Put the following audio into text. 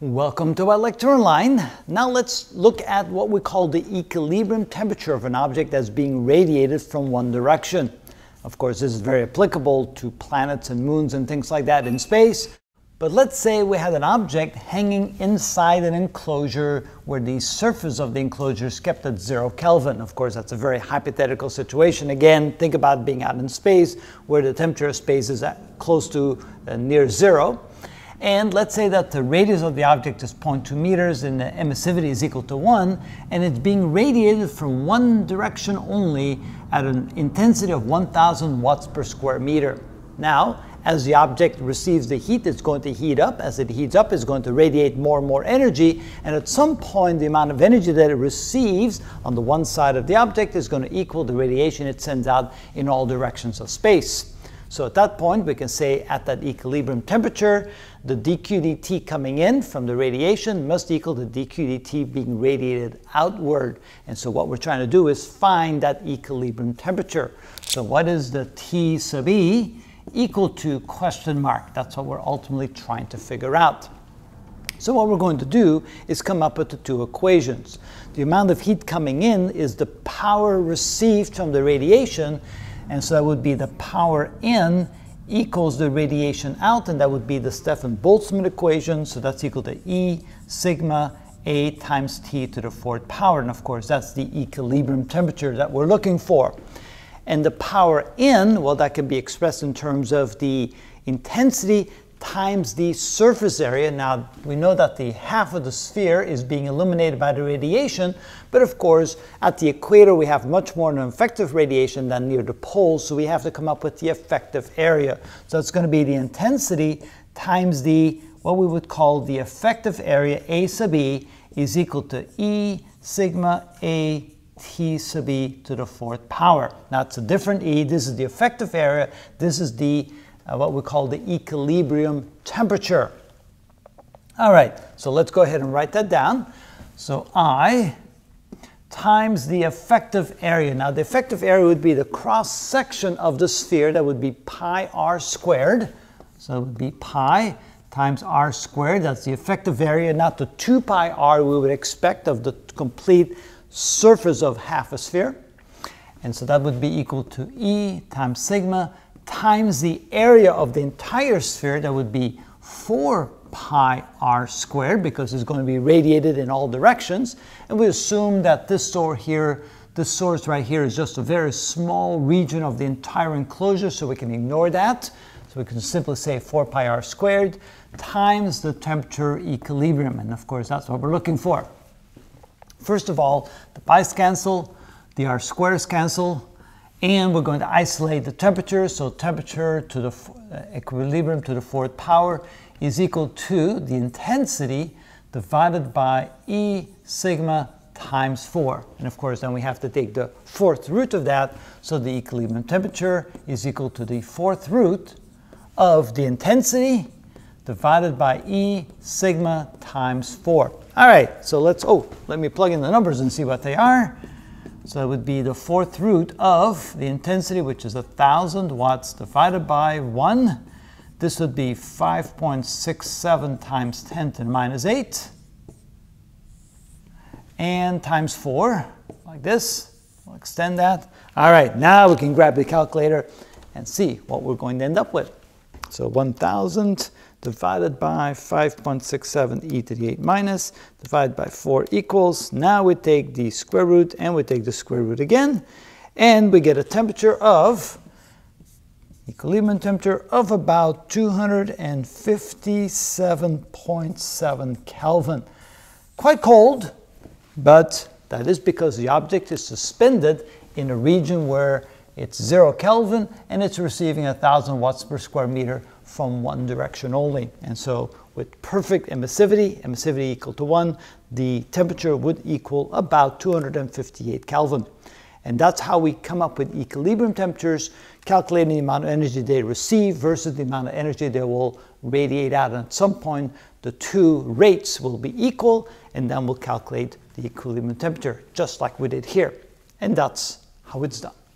Welcome to our lecture line. Now let's look at what we call the equilibrium temperature of an object that's being radiated from one direction. Of course, this is very applicable to planets and moons and things like that in space. But let's say we had an object hanging inside an enclosure where the surface of the enclosure is kept at 0 Kelvin. Of course, that's a very hypothetical situation. Again, think about being out in space where the temperature of space is close to near zero. And let's say that the radius of the object is 0.2 meters and the emissivity is equal to 1, and it's being radiated from one direction only at an intensity of 1000 watts per square meter. Now, as the object receives the heat, it's going to heat up. As it heats up, it's going to radiate more and more energy, and at some point the amount of energy that it receives on the one side of the object is going to equal the radiation it sends out in all directions of space. So at that point, we can say at that equilibrium temperature, the dQ dt coming in from the radiation must equal the dQ dt being radiated outward. And so what we're trying to do is find that equilibrium temperature. So what is the T sub E equal to ? That's what we're ultimately trying to figure out. So what we're going to do is come up with the two equations. The amount of heat coming in is the power received from the radiation, and so that would be the power in equals the radiation out, and that would be the Stefan-Boltzmann equation, so that's equal to E sigma A times T to the 4th power, and of course that's the equilibrium temperature that we're looking for. And the power in, well, that can be expressed in terms of the intensity times the surface area. Now, we know that the half of the sphere is being illuminated by the radiation, but of course, at the equator we have much more effective radiation than near the pole, so we have to come up with the effective area. So it's going to be the intensity times the, what we would call the effective area, A sub E, is equal to E sigma A T sub E to the 4th power. Now, it's a different E. This is the effective area. This is the what we call the equilibrium temperature. All right, so let's go ahead and write that down. So I times the effective area. Now the effective area would be the cross section of the sphere. That would be pi r squared. So it would be pi times r squared. That's the effective area, not the 2 pi r we would expect of the complete surface of half a sphere. And so that would be equal to E times sigma times the area of the entire sphere. That would be 4 pi r squared, because it's going to be radiated in all directions. And we assume that this source right here is just a very small region of the entire enclosure, so we can ignore that. So we can simply say 4 pi r squared times the temperature equilibrium. And of course, that's what we're looking for. First of all, the pi's cancel, the r squares cancel, and we're going to isolate the temperature. So temperature to the equilibrium to the 4th power is equal to the intensity divided by E sigma times 4. And of course, then we have to take the 4th root of that. So the equilibrium temperature is equal to the 4th root of the intensity divided by E sigma times 4. All right, so let's, let me plug in the numbers and see what they are. So it would be the 4th root of the intensity, which is 1000 watts divided by 1. This would be 5.67 times 10 to the minus 8. And times 4, like this. We'll extend that. All right, now we can grab the calculator and see what we're going to end up with. So 1000 divided by 5.67 e to the 8 minus, divided by 4 equals, now we take the square root and we take the square root again, and we get a temperature of, equilibrium temperature of about 257.7 Kelvin. Quite cold, but that is because the object is suspended in a region where it's 0 Kelvin, and it's receiving 1000 watts per square meter from one direction only. And so with perfect emissivity, emissivity equal to 1, the temperature would equal about 258 Kelvin. And that's how we come up with equilibrium temperatures, calculating the amount of energy they receive versus the amount of energy they will radiate out. And at some point, the two rates will be equal, and then we'll calculate the equilibrium temperature, just like we did here. And that's how it's done.